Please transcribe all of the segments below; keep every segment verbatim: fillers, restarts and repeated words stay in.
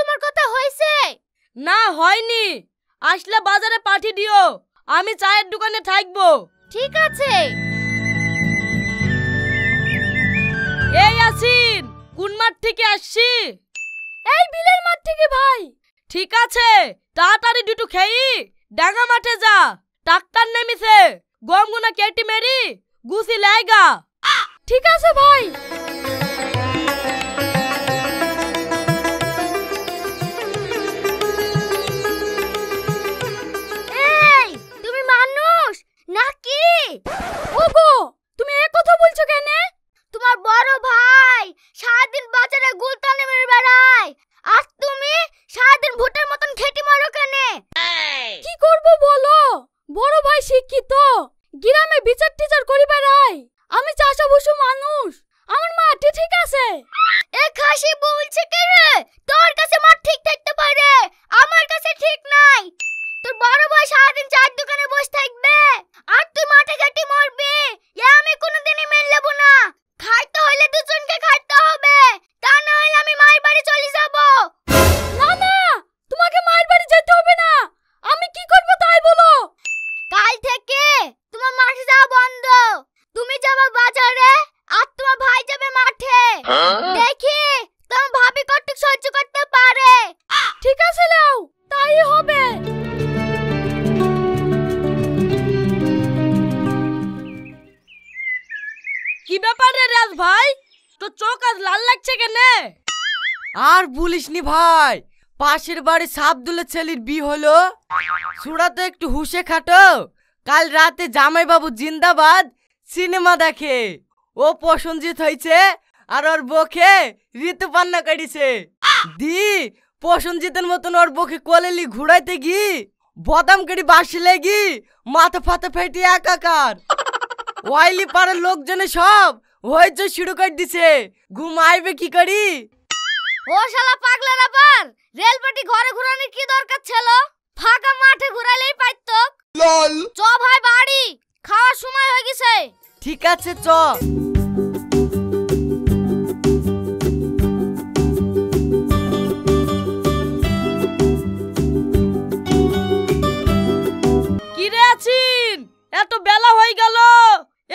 তোমার কথা হইছে? না হয়নি, আসলে বাজারে পাঠিয়ে দিও, আমি চায়ের দোকানে থাকবো। ঠিক আছে। এই ইয়াসিন, কোন মাঠ থেকে আসছি? এই বিলের মাঠ থেকে ভাই। ঠিক আছে, তাড়াতাড়ি দুটো খেয়ে ডাঙ্গা মাঠে যা, ডাক্তার নেমেছে, গমগুনা কেটে মেরি গুছি লাইগা। ঠিক আছে ভাই। এই তুমি মানুষ নাকি? ওগো তুমি এ কথা বলছো কেন? তোমার বড় ভাই সারাদিন বাজারে গুলতা নেমে বেড়ায়, আর তুমি সারাদিন ভুটের মতন খেটি মারো কেন? কি করব বলো, বড় ভাই শিক্ষিত, গ্রামে বিচার টিচার করি বেড়ায়, আমি চাষাভুষু মানুষ, আমার মাটি ঠিক আছে। এ খাসি বলছে কে রে, তোর কাছে মাঠ ঠিক থাকতে পারে, আমার কাছে ঠিক নাই। তোর বড় ভাই সারাদিন চার দোকানে বসে থাকবে, আর তুই মাঠে ঘাটে মরবি, এ আমি কোনোদিনই মেনে নেব না। খাইতে হইলে দুজনকে খাইতে হবে, তা না হলে আমি মায়ের বাড়ি চলে যাব। না না, তোমাকে মায়ের বাড়ি যেতে হবে না, আমি কি করব তাই বলো। কাল থেকে তোমার মাঠে যাওয়া বন্ধ, তুমি যাবা বাজারে আর তোমার ভাই যাবে মাঠে, দেখি তোমার ভাবি কতটুকু সহ্য করতে পারে। ঠিক আছে নাও, তাই হবে। কি ব্যাপার রে রাজ ভাই, তোর চোখ আজ লাল লাগছে কেন? আর বলিস নি ভাই, পাশের বাড়ি সাবদুলের ছেলের বিয়ে হলো, সুরা তো একটু হুঁশে খাটো। কাল রাতে জামাইবাবু জিন্দাবাদ সিনেমা দেখে ও প্রসঞ্জিত হয়েছে, আর ওর বউকে ঋতু পান্না কাটিছে। দি প্রসঞ্জিতের মতন ওর বউকে কোলেলি ঘুরাইতে গি বদাম কেটে বাসি লেগি মাথা ফাতা ফেটে একাকার। ওয়াইলি পাড়ার লোকজনে সব হইচে শুরু করে দিছে, ঘুমাইবে কি করি। ও শালা পাগলের আবার রেলপাটি ঘরে ঘুরানোর কি দরকার ছিল, ফাঁকা মাঠে ঘুরাইলেই পাইতো। লল চ ভাই বাড়ি, খাওয়ার সময় হয়ে গেছে। ঠিক আছে চ। কি রে আছিন, এত বেলা হয়ে গেল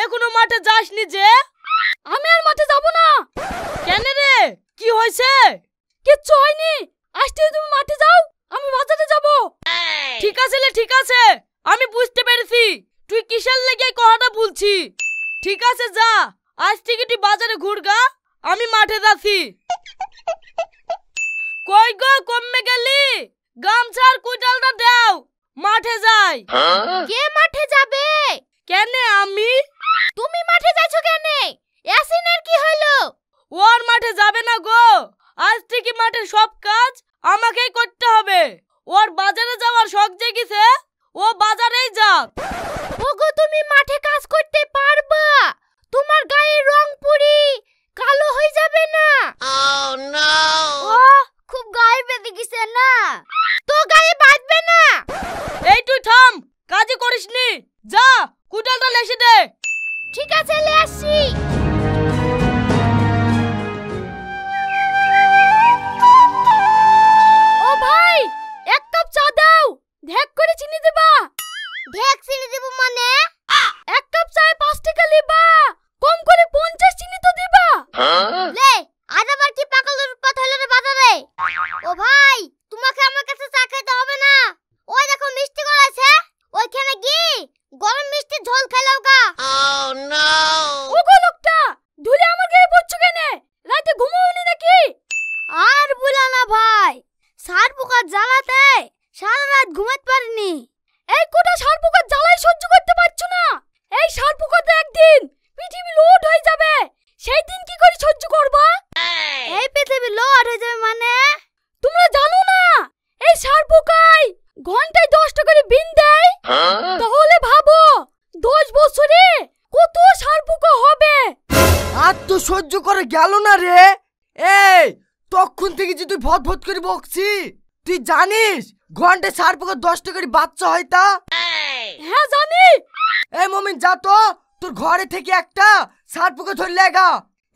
এখনো মাঠে যাসনি যে? আমি আর মাঠে যাব না। কেন রে, কি হয়েছে? কিচ্ছু হয়নি, আজকে তুমি মাঠে যাও, আমি বাজারে যাব। ঠিক আছে লে, ঠিক আছে, আমি বুঝতে পেরেছি তুই কিসের লেগে কথাটা বলছি। ঠিক আছে যা, আজ থেকে তুই বাজারে ঘুরগা, আমি মাঠে যাচ্ছি। কই গো কমে গেলি, গামছার কুটালটা দাও, মাঠে যাই। কে মাঠে যাবে? কেন আমি? তুমি মাঠে যাচ্ছ কেন? ইয়াসিনের কি হলো? ওর মাঠে যাবে না গো, আজ থেকে মাঠের সব কাজ আমাকেই করতে হবে। ওর বাজারে যাওয়ার শখ জেগেছে, ও বাজারেই যাক। ওগো তুমি মাঠে কাজ করতে পারবা, তোমার গায়ে রং পুরি কালো হয়ে যাবে না। ও নো, ও খুব গায়ে বেঁধে গেছে না তো গায়ে বাঁধবে না। এই তুই থাম, কাজই করিসনি, যা কুটালটা লেসে দে। ঠিক আছে লে আসি। ও ভাই এক কাপ চা দাও, ঢেক করে চিনি দিবা। ঢেক চিনি দেব মানে? এক কাপ চায়ে পাঁচ টাকা লিবা, কম করে পঞ্চাশ চিনি তো দিবা। লে আজ আবার কি পাগলের কথা হলো রে বাজারে? ও ভাই তোমাকে আমার কাছে চা খেতে হবে না, ওই দেখো মিষ্টি কলা আছে, ওইখানে গিয়ে গরম মিষ্টি ঝোল খেলাও গা। ও নো, ওগো লোকটা ধুলে আমার গায়ে পড়ছো কেন? রাতে ঘুমাওনি নাকি? আর বুলা না ভাই, সার পোকা জ্বালাতে সারা রাত ঘুমাতে পারিনি। এই কোটা সার পোকা জ্বালাই সহ্য করতে পারছো না? এই সার পোকাতে একদিন পৃথিবী লোড হয়ে যাবে, সেই দিন কি করে সহ্য করবা? এই পৃথিবী লোড হয়ে যাবে মানে? তোমরা জানো না এই সার পোকায় ঘন্টায় দশটা করে বিন দেয়? তাহলে ভাবো দশ বছরে কত সার পোকা হবে। আর তো সহ্য করে গেল না রে। এই তখন থেকে যে তুই ভত ভত করে বকছি, তুই জানিস ঘন্টায় সার পোকা দশটা করে বাচ্চা হয় তা? হ্যাঁ জানি। এই মমিন যা তো, তোর ঘরে থেকে একটা সার পোকা ধরে লাগা।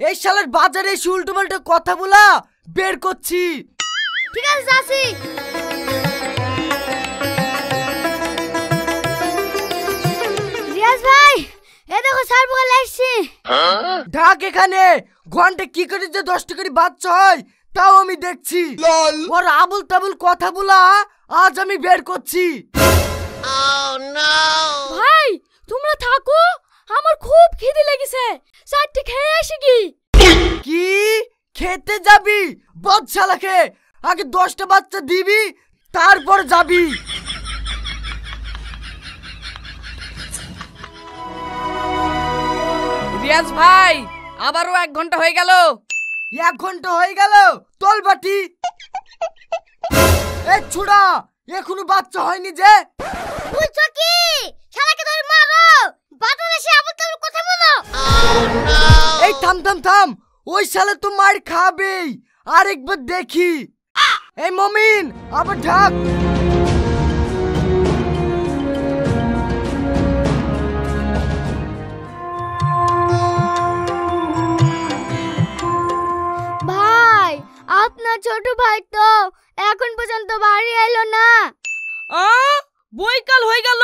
এই শালার বাজারে শুলটো পাল্টো কথা বলা বের করছি। ठीक है रियाज भाई ये देखो सर बोले ऐसे ढाके खाने घंटे की करी जो दोस्त करी बात चाहे ताऊ मैं देखती और आबुल तबुल कथा बोला आज हमें बैठ कोची ओह नो भाई तुम लोग थाको हमार खूब खीदे लगी से साथ ठीक है ऐसी की की खेते जाबी बहुत साला के आगे दोस्त बात दीबी तार पर जाबी रियाज भाई आबारो एक घंटा हो गया लो एक घंटा हो गया लो तोल बटी ए छुड़ा ये खुनु बात चाहे नहीं जे पूछो की साला के दौर मारो बातों ने से आबुल तबुल कथा बोलो ए थम थम थम वो साला तो मार खा बे आर एक बार देखी ए मोमिन अब ढाक भाई अपना छोटू भाई तो এখন পর্যন্ত বাড়ি আইলো না আ বইকাল হই গেল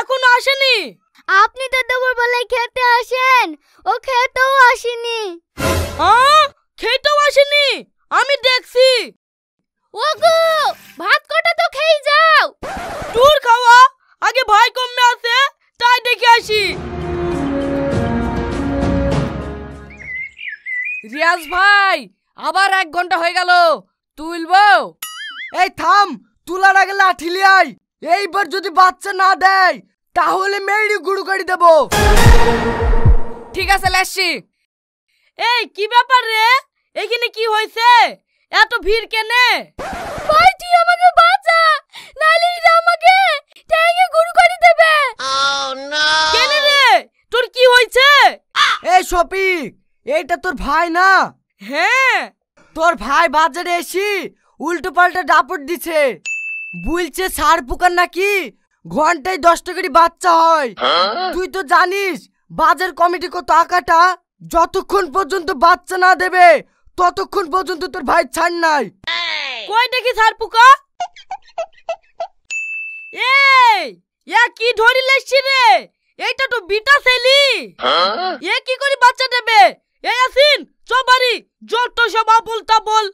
এখনো আসেনি আপনি তো দুপুর বেলায় খেতে আসেন ও খেতেও আসেনি আ খেতেও আসেনি আমি দেখছি ওগো ভাত কটা তো খেয়ে যাও দূর খাওয়া আগে ভাই কমে আসে তাই দেখে আসি রিয়াজ ভাই আবার এক ঘন্টা হয়ে গেল তুলবো এই থাম তুলার আগে লাঠি নিয়ে আই এইবার যদি বাচ্চা না দেয় তাহলে মেরি গুড়ু করে দেব ঠিক আছে লাশি এই কি ব্যাপার রে এখানে কি হইছে এত ভিড় কেনে ভাইটি আমাকে বাঁচা নালে এরা আমাকে ঠ্যাঙে গুড়ু করে দেবে আও না কেনে রে তোর কি হইছে এই শফিক এইটা তোর ভাই না হ্যাঁ तोर भाई बाजारे एसी उल्टो पाल्टा दापट दिछे बुलछे सार पुकार नाकि घंटाय दस टाका बाच्चा हय तुई तो जानिस बाजार कमिटी को टाकाटा जतक्षण पर्यन्त बाच्चा ना देबे ततक्षण पर्यन्त तोर भाई छाड़ नाई कोई देखि सार पुका ए या कि धरि लेछि रे एटा तो बिटा सेली ए कि करि बाच्चा देबे ए यासिन चौबारी जो तो शबाबुल तबुल